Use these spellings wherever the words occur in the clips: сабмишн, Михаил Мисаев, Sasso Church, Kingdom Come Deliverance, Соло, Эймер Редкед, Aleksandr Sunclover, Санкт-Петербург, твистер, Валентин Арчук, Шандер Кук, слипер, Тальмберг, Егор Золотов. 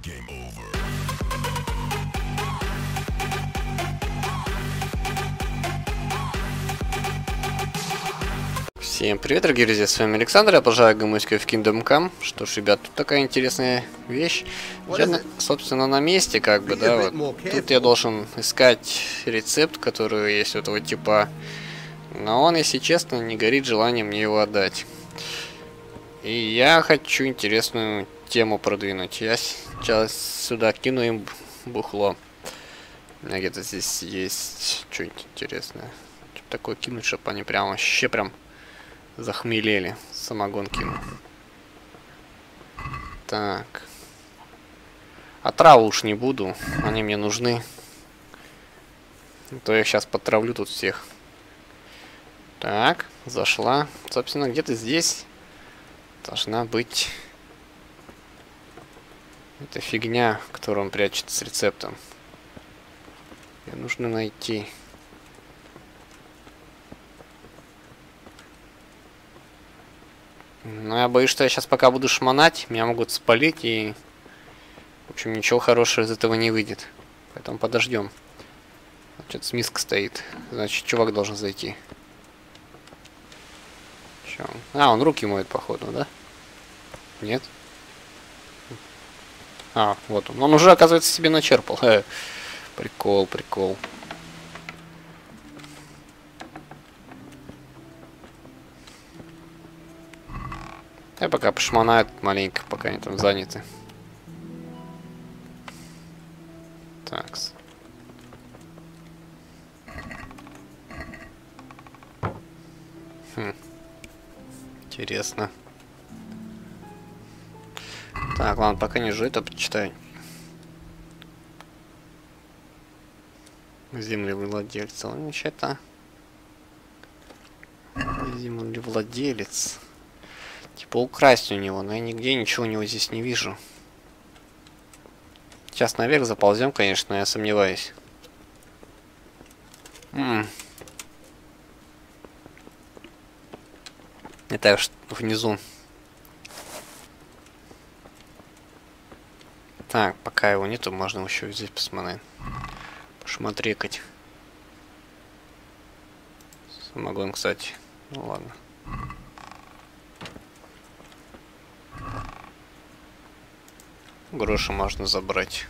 Game over. Всем привет, дорогие друзья, с вами Александр, я продолжаю гаммуську в Kingdom Come. Что ж, ребят, тут такая интересная вещь. Я, собственно, на месте, как бы, да, вот. Тут я должен искать рецепт, который есть у этого типа. Но он, если честно, не горит желанием мне его отдать. И я хочу интересную тему продвинуть. Я сейчас сюда кину им бухло. У меня где-то здесь есть что-нибудь интересное. Что-то такое кинуть, чтобы они прям вообще прям... захмелели. Самогон кину. Так. А траву уж не буду. Они мне нужны. А то я сейчас потравлю тут всех. Так. Зашла. Собственно, где-то здесь должна быть эта фигня, которую он прячет с рецептом. Ее нужно найти. Но я боюсь, что я сейчас пока буду шмонать, меня могут спалить и... В общем, ничего хорошего из этого не выйдет. Поэтому подождем. Значит, с миска стоит. Значит, чувак должен зайти. Чё? А, он руки моет, походу, да? Нет? А, вот он. Он уже, оказывается, себе начерпал. Прикол, прикол. Я пока пошмонаю маленько, пока они там заняты. Такс. Хм. Интересно. Так, ладно, пока не жду, это почитай. Землевладелец. Вообще-то. Землевладелец. Типа украсть у него, но я нигде ничего у него здесь не вижу. Сейчас наверх заползем, конечно, я сомневаюсь. Это внизу. Так, пока его нету, можно еще здесь посмотреть. Пошматрикать. Самогон, кстати. Ну ладно. Гроши можно забрать.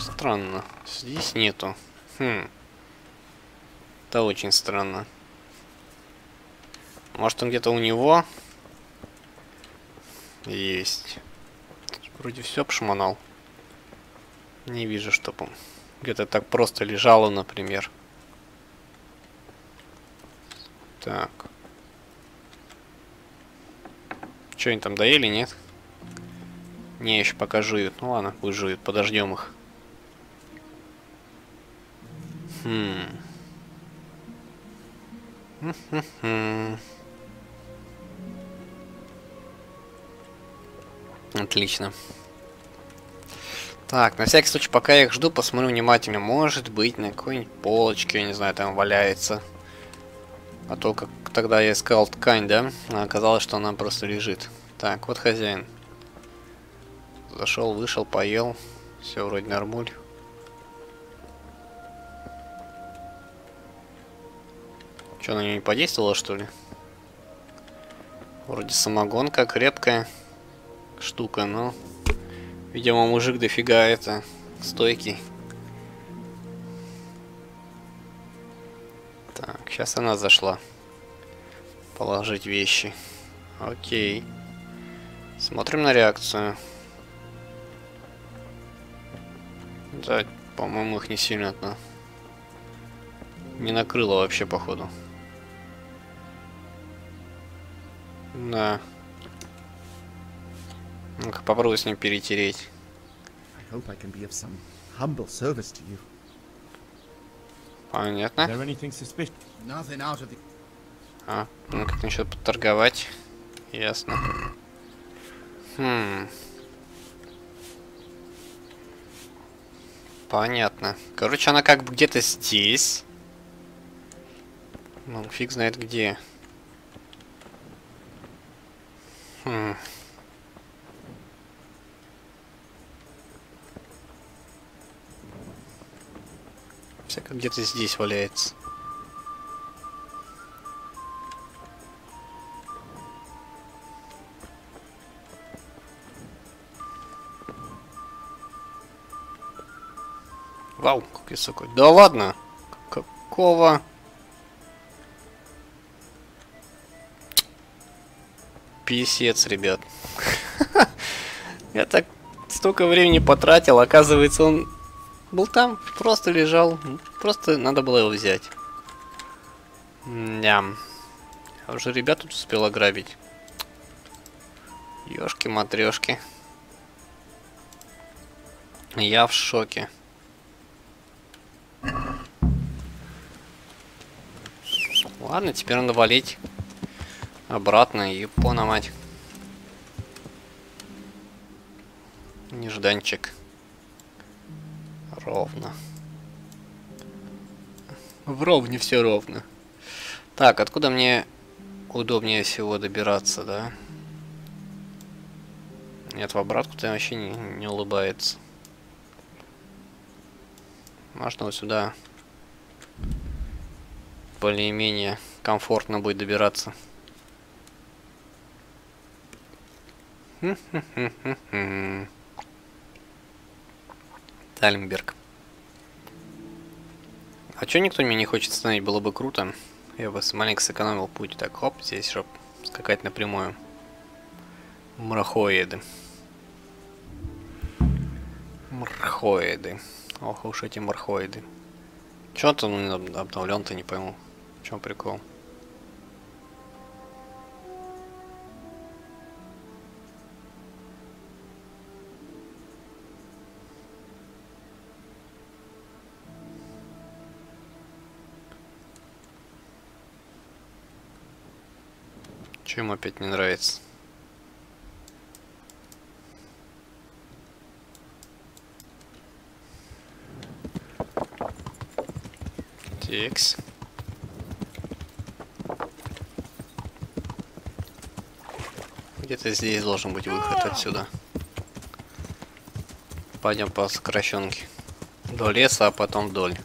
Странно. Здесь нету. Хм. Это очень странно. Может, он где-то у него? Есть. Вроде все пошмонал. Не вижу, чтоб он где-то так просто лежало, например. Так. Че они там доели, нет? Не, еще пока жуют. Ну ладно, пусть жуют. Подождем их. Отлично. Так, на всякий случай, пока я их жду, посмотрю внимательно. Может быть, на какой-нибудь полочке, я не знаю, там валяется. А то, как тогда я искал ткань, да? А оказалось, что она просто лежит. Так, вот хозяин. Зашел, вышел, поел. Все вроде нормуль. Что, на нее не подействовало, что ли? Вроде самогонка крепкая штука, но... Видимо, мужик дофига это стойкий. Так, сейчас она зашла. Положить вещи. Окей. Смотрим на реакцию. Да, по-моему, их не сильно -то. Не накрыло вообще, походу. Да. Ну-ка, попробуй с ним перетереть. Понятно. А, ну как насчет подторговать? Ясно. Понятно. Короче, она как бы где-то здесь. Ну, фиг знает где. Всяко где-то здесь валяется. Вау, как высоко. Да ладно. Какого? Писец, ребят. Я так столько времени потратил. Оказывается, он был там, просто лежал. Просто надо было его взять. Ням. А уже ребят тут успел ограбить. Ёшки-матрёшки. Я в шоке. Ладно, теперь надо валить обратно и понамать. Нежданчик. Ровно. В ровне все ровно. Так, откуда мне удобнее всего добираться, да? Нет, в обратку-то вообще не улыбается. Можно вот сюда. Более-менее комфортно будет добираться. Тальмберг. А чё никто меня не хочет остановить? Было бы круто. Я бы маленько сэкономил путь. Так, хоп, здесь, чтоб скакать напрямую. Мрахоеды. Мрахоеды. Ох уж эти мрахоеды. Чё-то он обновлен-то, не пойму. В чем прикол? Чё ему опять не нравится? Текс. Где-то здесь должен быть выход отсюда. Пойдем по сокращенке. До леса, а потом вдоль.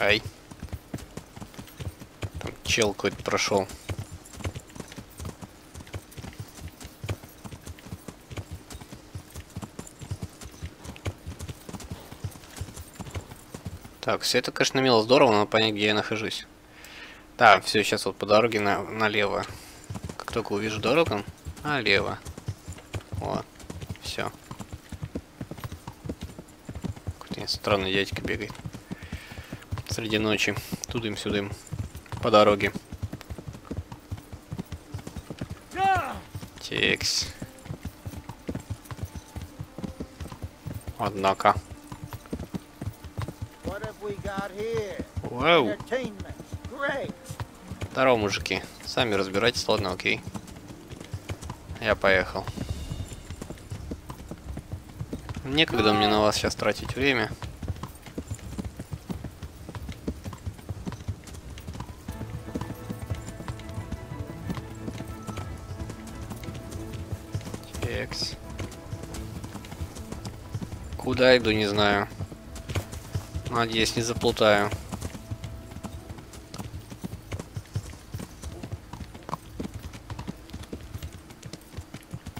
Ай. Там чел какой-то прошел. Так, все это, конечно, мило, здорово, но понять, где я нахожусь. Да, все, сейчас вот по дороге налево. Как только увижу дорогу, налево. Вот, все. Какой-то странный дядька бегает. Среди ночи. Тудым-сюдым. По дороге. Текс. Однако. Вау. Здорово, мужики. Сами разбирайтесь, ладно, окей. Я поехал. Некогда мне на вас сейчас тратить время. Текс. Куда иду, не знаю. Надеюсь, не заплутаю.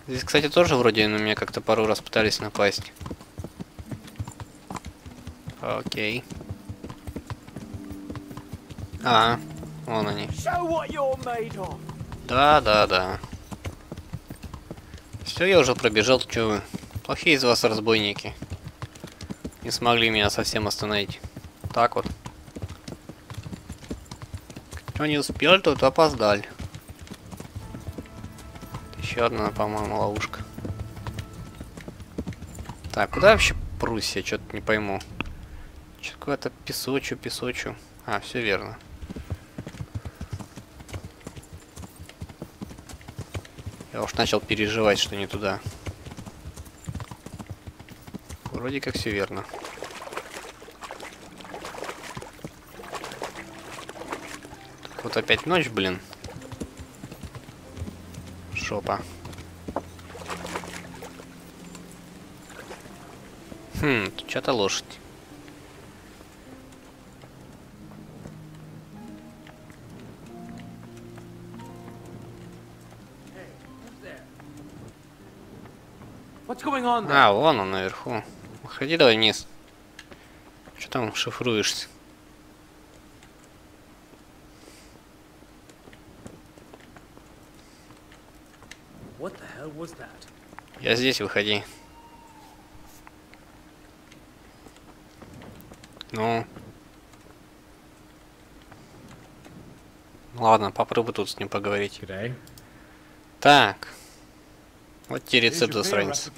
Здесь, кстати, тоже вроде на меня как-то пару раз пытались напасть. Окей. А, вон они. Да. Все, я уже пробежал, чё вы. Плохие из вас разбойники. Не смогли меня совсем остановить. Так вот. Кто не успел, тот опоздал. Еще одна, по-моему, ловушка. Так, куда вообще прусь? Я что-то не пойму. Что-то куда-то песочу. А, все верно. Я уж начал переживать, что не туда. Вроде как все верно. Так вот опять ночь, блин. Шопа. Тут что-то лошадь. А, вон он наверху. Ходи давай вниз. Что там шифруешься? Я здесь, выходи. Ну. Ладно, попробуй тут с ним поговорить. Так. Вот тебе рецепт засранец.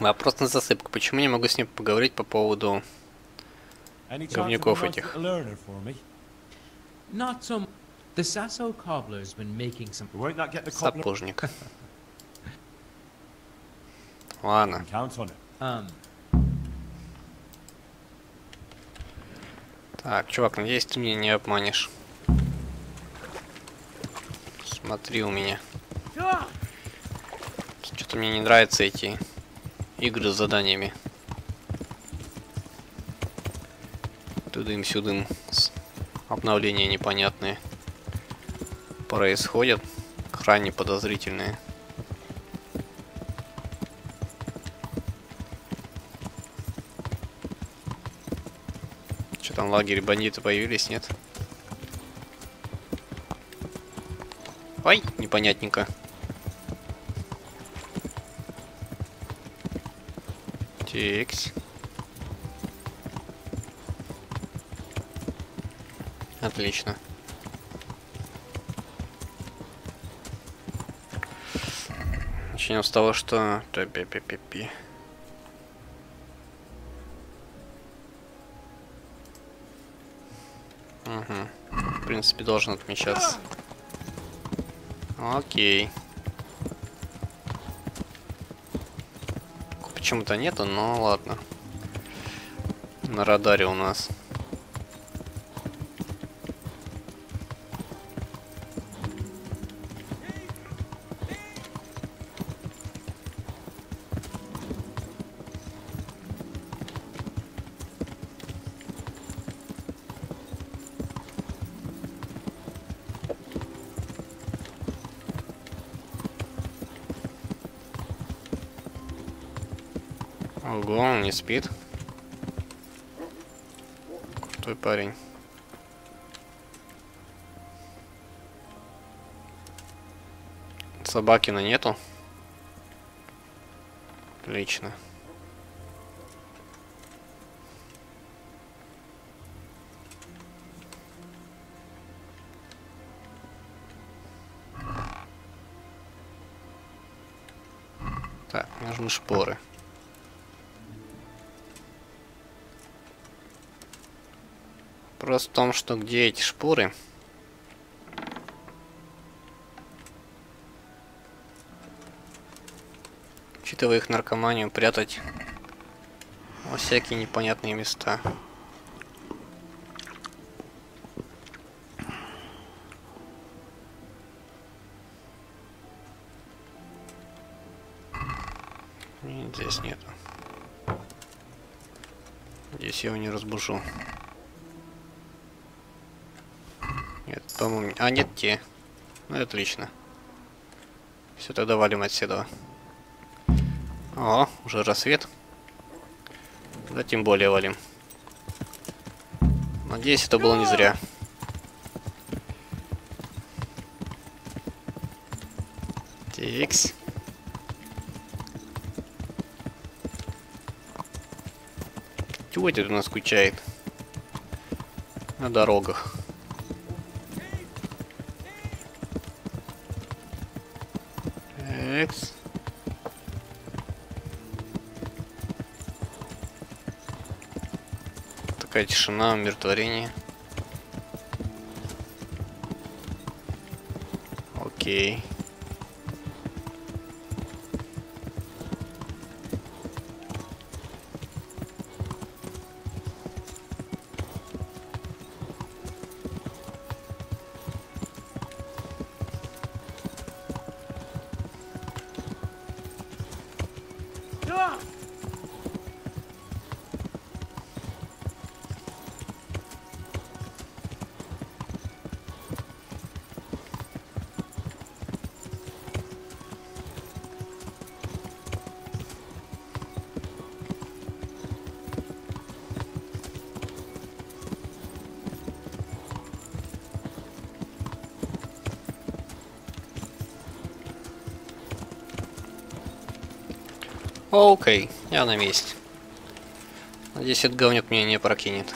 Вопрос на засыпку. Почему не могу с ним поговорить по поводу говнюков этих? Сапожник. Ладно. Так, чувак, надеюсь, ты меня не обманешь. Смотри у меня. Что-то мне не нравятся эти игры с заданиями. Тудым-сюдым. Обновления непонятные происходят. Крайне подозрительные. Что там, лагерь, бандиты появились, нет? Ой, непонятненько. Текс. Отлично. Начнем с того, что... В принципе, должен отмечаться. Окей. Почему-то нету, но ладно. На радаре у нас. Ого, он не спит. Крутой парень. Собакина нету. Отлично. Так, нужны шпоры. Вопрос в том, что где эти шпоры? Учитывая их наркоманию, прятать во всякие непонятные места. Нет, здесь нету. Здесь я его не разбужу. А, нет, те. Ну, отлично. Все, тогда валим отсюда. О, уже рассвет. Да, тем более валим. Надеюсь, это было не зря. Текс. Чего это у нас скучает? На дорогах. Такая тишина, умиротворение. Окей. Окей, я на месте. Надеюсь, этот говнюк меня не прокинет.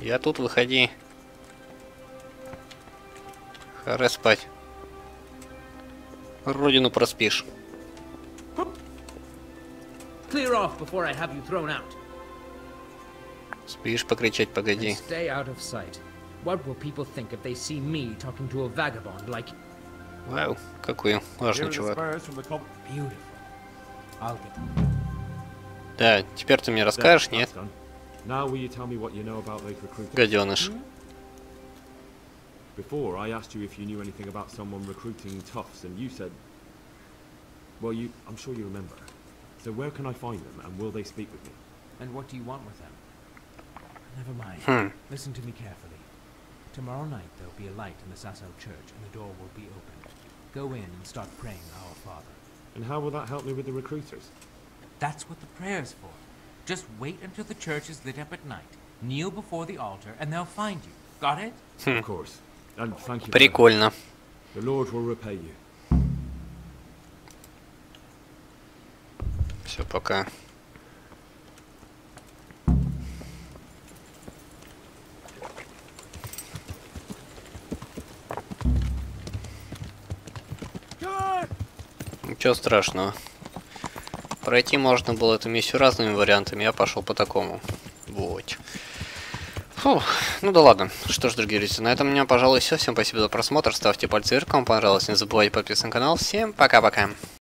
Я тут, выходи. Хоре спать. Родину проспишь. Спишь, покричать, погоди. Вау, какой важный чувак. Да, теперь ты мне расскажешь, нет? Гаденыш. Before I asked you if you knew anything about someone recruiting toughs, and you said, well, I'm sure you remember. So where can I find them, and will they speak with me? And what do you want with them? Never mind. Listen to me carefully. Tomorrow night there'll be a light in the Sasso Church, and the door will be opened. Go in and start praying Our Father. And how will that help me with the recruiters? That's what the prayer's for. Just wait until the church is lit up at night. Kneel before the altar, and they'll find you. Got it? Of course. Прикольно. Все, пока. Ничего страшного. Пройти можно было эту миссию разными вариантами. Я пошел по такому. Вот. Фу, ну да ладно. Что ж, дорогие друзья, на этом у меня, пожалуй, все. Всем спасибо за просмотр. Ставьте пальцы вверх, кому понравилось. Не забывайте подписываться на канал. Всем пока-пока.